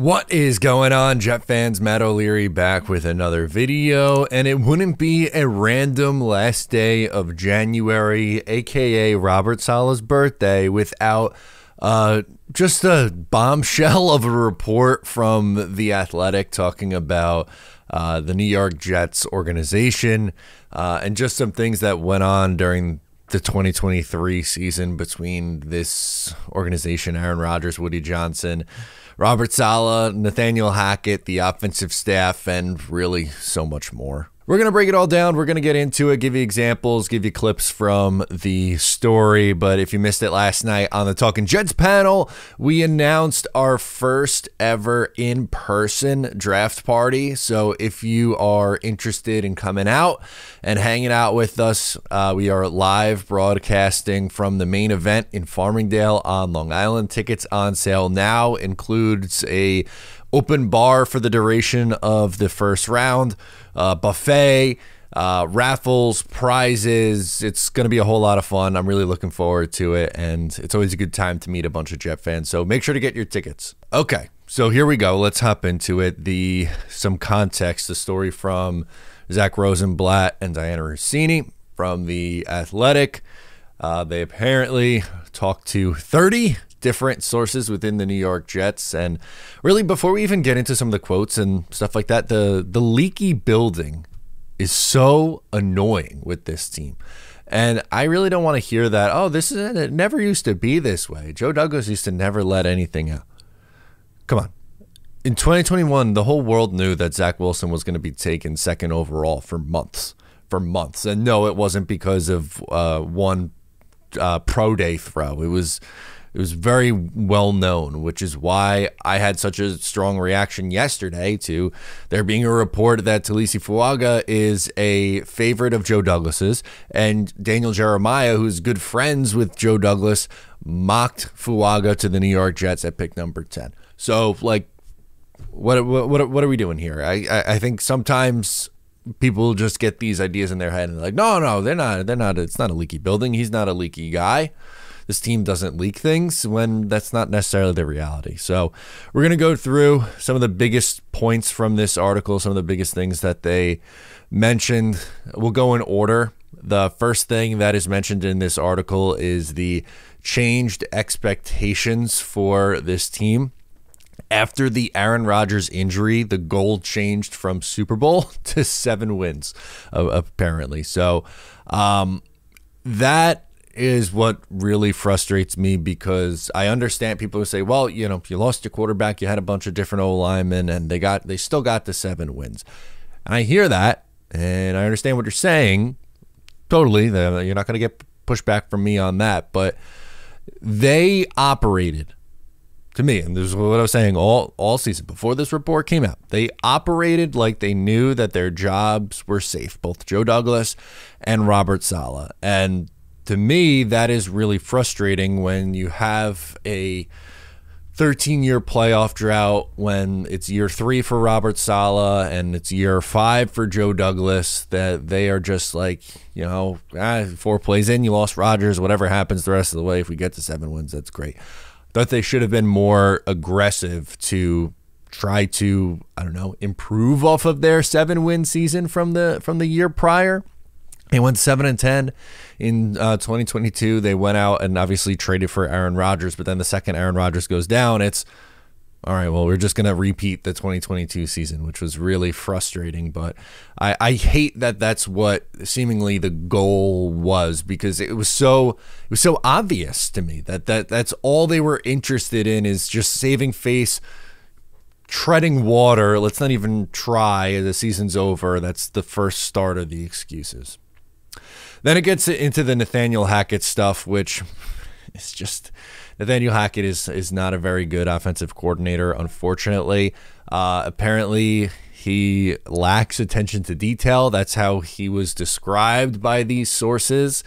What is going on, Jet fans? Matt O'Leary back with another video, and it wouldn't be a random last day of January, aka Robert Saleh's birthday, without just a bombshell of a report from The Athletic talking about the New York Jets organization and just some things that went on during the 2023 season between this organization, Aaron Rodgers, Woody Johnson, Robert Saleh, Nathaniel Hackett, the offensive staff, and really so much more. We're going to break it all down. We're going to get into it, give you examples, give you clips from the story. But if you missed it last night on the Talking Jets panel, we announced our first ever in-person draft party. So if you are interested in coming out and hanging out with us, we are live broadcasting from the main event in Farmingdale on Long Island. Tickets on sale now, includes a open bar for the duration of the first round, buffet, raffles, prizes. It's going to be a whole lot of fun. I'm really looking forward to it, and it's always a good time to meet a bunch of Jet fans, so make sure to get your tickets. Okay, so here we go. Let's hop into it. Some context, the story from Zach Rosenblatt and Diana Rossini from The Athletic. They apparently talked to 30 different sources within the New York Jets. And really, before we even get into some of the quotes and stuff like that, the leaky building is so annoying with this team. And I really don't want to hear that, oh, this is it never used to be this way. Joe Douglas used to never let anything out. Come on. In 2021, the whole world knew that Zach Wilson was going to be taken second overall for months. And no, it wasn't because of one pro day throw. It was very well known, which is why I had such a strong reaction yesterday to there being a report that Talisi Fuaga is a favorite of Joe Douglas's, and Daniel Jeremiah, who's good friends with Joe Douglas, mocked Fuaga to the New York Jets at pick number 10. So, like, what are we doing here? I think sometimes people just get these ideas in their head and they're like, no, they're not. It's not a leaky building. He's not a leaky guy. This team doesn't leak things, when that's not necessarily the reality. So we're going to go through some of the biggest points from this article, some of the biggest things that they mentioned. We'll go in order. The first thing that is mentioned in this article is the changed expectations for this team. After the Aaron Rodgers injury, the goal changed from Super Bowl to 7 wins, apparently. So that is what really frustrates me, because I understand people who say, well, you know, if you lost your quarterback, you had a bunch of different O linemen, and they still got the 7 wins. And I hear that, and I understand what you're saying. Totally, you're not going to get pushback from me on that, but they operated, to me, and this is what I was saying all season before this report came out, they operated like they knew that their jobs were safe, both Joe Douglas and Robert Saleh. And to me, that is really frustrating when you have a 13-year playoff drought, when it's year 3 for Robert Saleh and it's year 5 for Joe Douglas, that they are just like, you know, 4 plays in, you lost Rodgers, whatever happens the rest of the way, if we get to 7 wins, that's great. Thought they should have been more aggressive to try to, I don't know, improve off of their 7-win season from the year prior. They went 7-10 in 2022. They went out and obviously traded for Aaron Rodgers, but then the second Aaron Rodgers goes down, it's, all right, well, we're just going to repeat the 2022 season, which was really frustrating. But I hate that that's what seemingly the goal was, because it was so obvious to me that's all they were interested in, is just saving face, treading water. Let's not even try. The season's over. That's the first start of the excuses. Then it gets into the Nathaniel Hackett stuff, which is just, Nathaniel Hackett is not a very good offensive coordinator, unfortunately. Apparently, he lacks attention to detail. That's how he was described by these sources.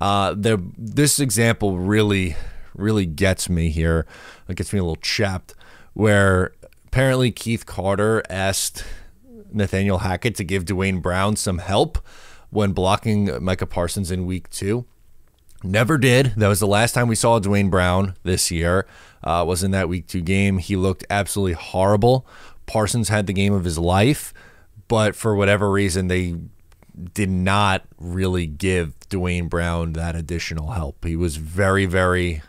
This example really, really gets me here. It gets me a little chapped, where apparently Keith Carter asked Nathaniel Hackett to give Dwayne Brown some help when blocking Micah Parsons in week 2. Never did. That was the last time we saw Dwayne Brown this year. Was in that week 2 game. He looked absolutely horrible. Parsons had the game of his life, but for whatever reason, they did not really give Dwayne Brown that additional help. He was very, very,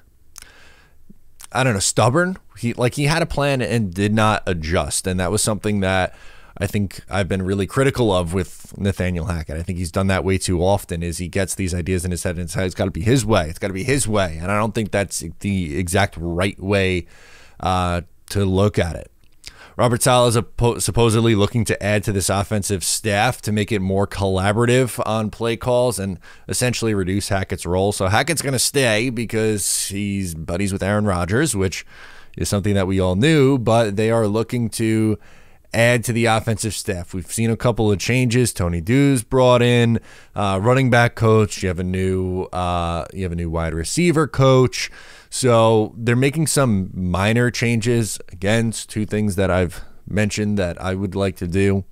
I don't know, stubborn. He had a plan and did not adjust, and that was something that I think I've been really critical of with Nathaniel Hackett. I think he's done that way too often. Is he gets these ideas in his head and it's got to be his way. It's got to be his way, and I don't think that's the exact right way to look at it. Robert Saleh is supposedly looking to add to this offensive staff to make it more collaborative on play calls and essentially reduce Hackett's role. So Hackett's going to stay because he's buddies with Aaron Rodgers, which is something that we all knew, but they are looking to add to the offensive staff. We've seen a couple of changes. Tony Dews brought in, running back coach. You have a new wide receiver coach. So they're making some minor changes. Again, it's 2 things that I've mentioned that I would like to do.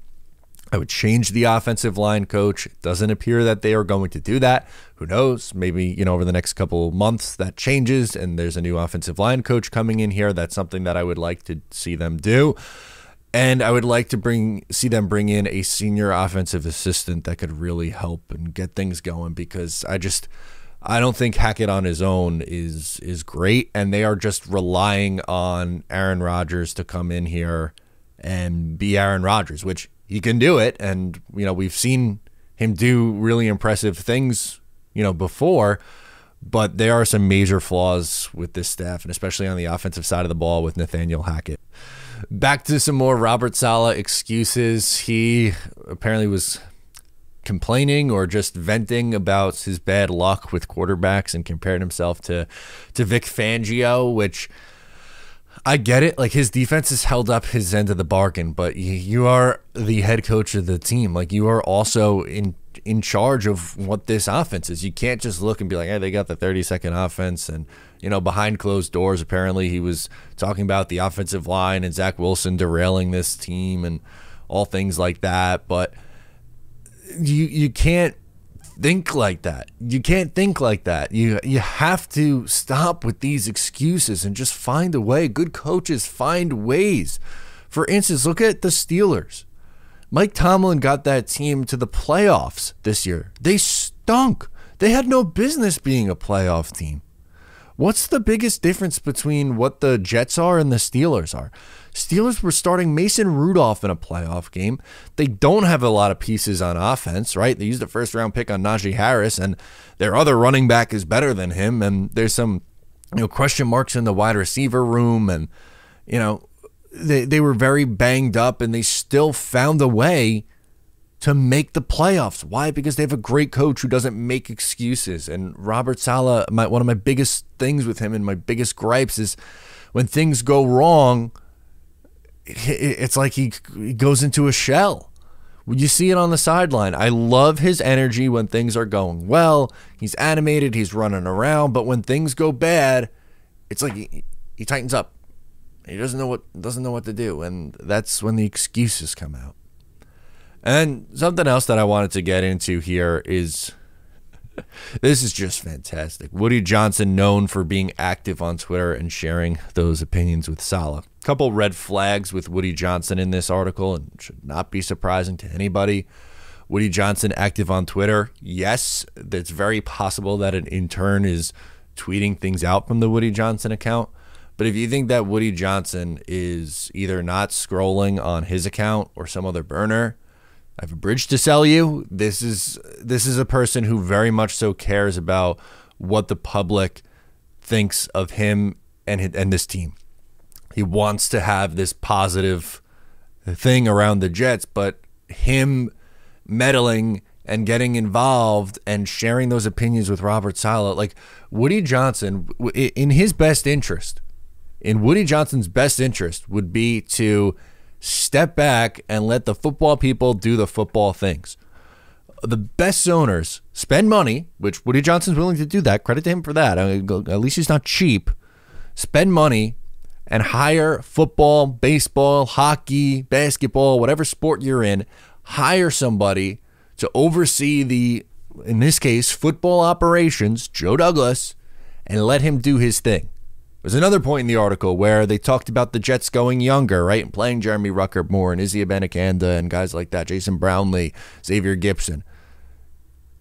I would change the offensive line coach. It doesn't appear that they are going to do that. Who knows? Maybe, you know, over the next couple months that changes and there's a new offensive line coach coming in here. That's something that I would like to see them do. And I would like to see them bring in a senior offensive assistant that could really help and get things going, because I don't think Hackett on his own is great, and they are just relying on Aaron Rodgers to come in here and be Aaron Rodgers, which he can do it, and you know, we've seen him do really impressive things, you know, before. But there are some major flaws with this staff, and especially on the offensive side of the ball with Nathaniel Hackett. Back to some more Robert Saleh excuses. He apparently was complaining or just venting about his bad luck with quarterbacks and compared himself to Vic Fangio, which I get it. Like, his defense has held up his end of the bargain, but you are the head coach of the team. Like, you are also in charge of what this offense is. You can't just look and be like, hey, they got the 30-second offense. And, you know, behind closed doors, apparently he was talking about the offensive line and Zach Wilson derailing this team and all things like that. But you can't think like that. You can't think like that. You have to stop with these excuses and just find a way. Good coaches find ways. For instance, look at the Steelers. Mike Tomlin got that team to the playoffs this year. They stunk. They had no business being a playoff team. What's the biggest difference between what the Jets are and the Steelers are? Steelers were starting Mason Rudolph in a playoff game. They don't have a lot of pieces on offense, right? They used a first-round pick on Najee Harris, and their other running back is better than him, and there's some, you know, question marks in the wide receiver room, and, you know, they were very banged up, and they still found a way to make the playoffs. Why? Because they have a great coach who doesn't make excuses. And Robert Saleh, one of my biggest things with him and my biggest gripes is when things go wrong, it's like he goes into a shell. You see it on the sideline. I love his energy when things are going well. He's animated. He's running around. But when things go bad, it's like he tightens up. He doesn't know what to do, and that's when the excuses come out. And something else that I wanted to get into here is this is just fantastic. Woody Johnson, known for being active on Twitter and sharing those opinions with Saleh. A couple red flags with Woody Johnson in this article, and should not be surprising to anybody. Woody Johnson active on Twitter. Yes, it's very possible that an intern is tweeting things out from the Woody Johnson account. But if you think that Woody Johnson is either not scrolling on his account or some other burner, I have a bridge to sell you. This is a person who very much so cares about what the public thinks of him and this team. He wants to have this positive thing around the Jets, but him meddling and getting involved and sharing those opinions with Robert Saleh, like, Woody Johnson, in his best interest, in Woody Johnson's best interest, would be to step back and let the football people do the football things. The best owners spend money, which Woody Johnson's willing to do that. Credit to him for that. At least he's not cheap. Spend money and hire football, baseball, hockey, basketball, whatever sport you're in. Hire somebody to oversee the in this case, football operations, Joe Douglas, and let him do his thing. There's another point in the article where they talked about the Jets going younger, right, and playing Jeremy Ruckert more and Izzy Abanikanda and guys like that, Jason Brownlee, Xavier Gibson.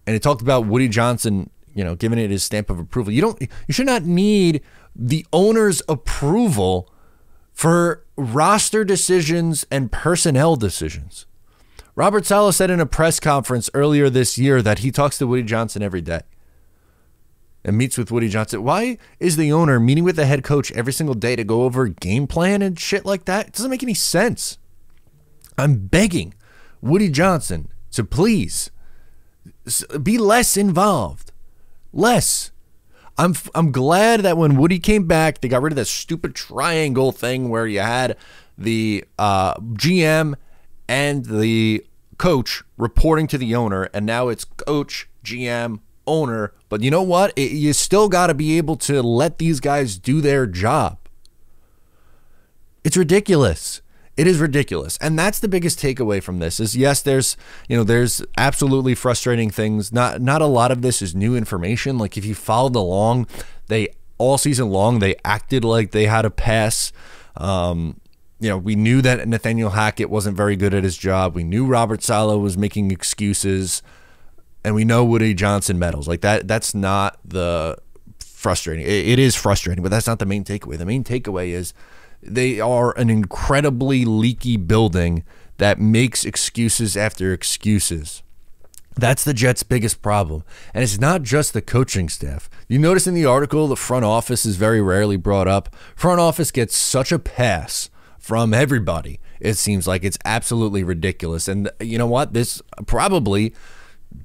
And it talked about Woody Johnson, you know, giving it his stamp of approval. You should not need the owner's approval for roster decisions and personnel decisions. Robert Saleh said in a press conference earlier this year that he talks to Woody Johnson every day and meets with Woody Johnson. Why is the owner meeting with the head coach every single day to go over game plan and shit like that? It doesn't make any sense. I'm begging Woody Johnson to please be less involved. Less. I'm glad that when Woody came back, they got rid of that stupid triangle thing where you had the GM and the coach reporting to the owner, and now it's coach, GM, owner. But you know what? You still got to be able to let these guys do their job. It's ridiculous. It is ridiculous. And that's the biggest takeaway from this is, yes, there's absolutely frustrating things. Not a lot of this is new information. Like, if you followed along, they all season long, they acted like they had a pass. You know, we knew that Nathaniel Hackett wasn't very good at his job. We knew Robert Saleh was making excuses, and we know Woody Johnson meddles. Like, that's not the frustrating. It is frustrating, but that's not the main takeaway. The main takeaway is they are an incredibly leaky building that makes excuses after excuses. That's the Jets' biggest problem. And it's not just the coaching staff. You notice in the article, the front office is very rarely brought up. Front office gets such a pass from everybody. It seems like it's absolutely ridiculous. And you know what? This probably...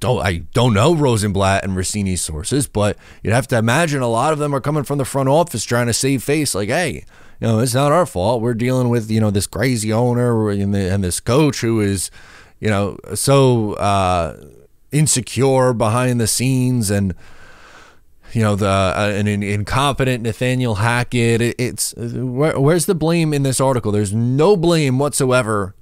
I don't know Rosenblatt and Rossini's sources, but you'd have to imagine a lot of them are coming from the front office trying to save face. Like, hey, you know, it's not our fault. We're dealing with, you know, this crazy owner and this coach who is, you know, so insecure behind the scenes, and, you know, the an incompetent Nathaniel Hackett. Where's the blame in this article? There's no blame whatsoever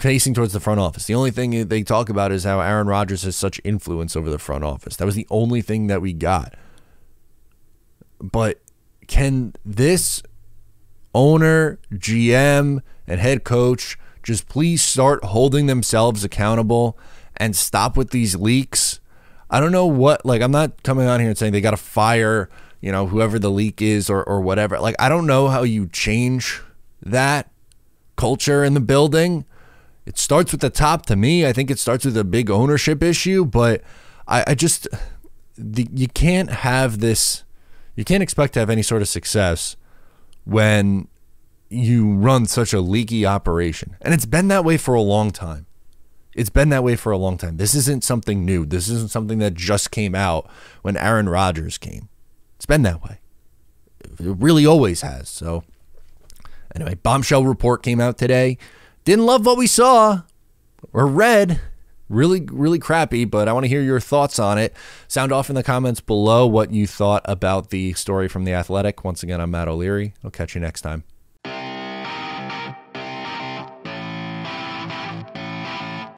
facing towards the front office. The only thing they talk about is how Aaron Rodgers has such influence over the front office. That was the only thing that we got. But can this owner, GM, and head coach just please start holding themselves accountable and stop with these leaks? I don't know what, like, I'm not coming on here and saying they got to fire, you know, whoever the leak is or whatever. Like, I don't know how you change that culture in the building. It starts with the top to me. I think it starts with a big ownership issue, but you can't have this. You can't expect to have any sort of success when you run such a leaky operation. And it's been that way for a long time. It's been that way for a long time. This isn't something new. This isn't something that just came out when Aaron Rodgers came. It's been that way. It really always has. So anyway, bombshell report came out today. Didn't love what we saw or read. Really, really crappy, but I want to hear your thoughts on it. Sound off in the comments below what you thought about the story from The Athletic. Once again, I'm Matt O'Leary. I'll catch you next time.